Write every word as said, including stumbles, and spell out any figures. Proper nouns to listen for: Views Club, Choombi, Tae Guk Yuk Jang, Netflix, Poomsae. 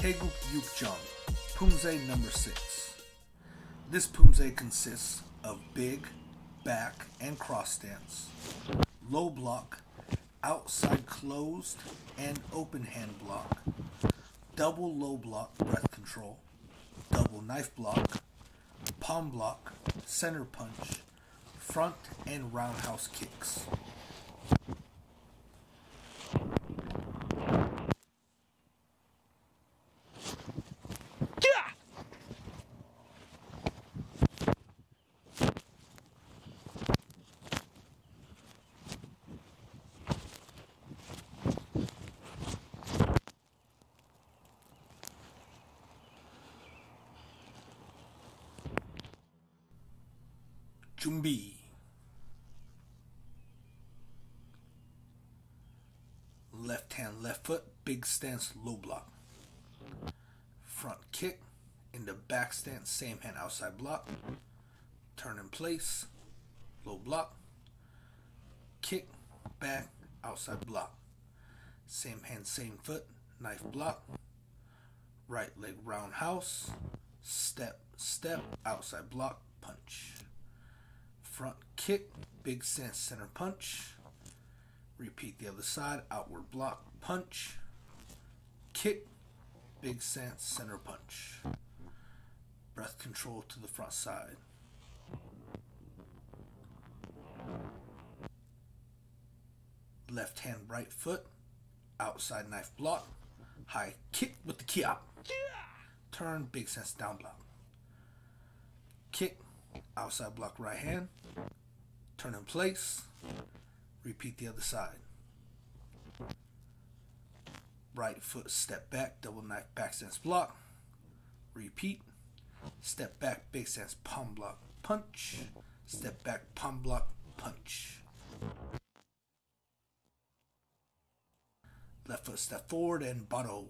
Tae Guk Yuk Jang, Poomsae number six. This Poomsae consists of big, back, and cross stance, low block, outside closed and open hand block, double low block breath control, double knife block, palm block, center punch, front and roundhouse kicks. Choombi. Left hand, left foot, big stance, low block. Front kick, in the back stance, same hand, outside block. Turn in place, low block. Kick, back, outside block. Same hand, same foot, knife block. Right leg roundhouse, step, step, outside block, punch. Front kick, big stance, center punch. Repeat the other side, outward block, punch. Kick, big stance, center punch. Breath control to the front side. Left hand, right foot, outside knife block. High kick with the kick. Turn, big stance, down block. Kick. Outside block right hand, turn in place, repeat the other side. Right foot step back, double knife back stance block, repeat, step back big stance palm block punch, step back palm block punch. Left foot step forward and bottle.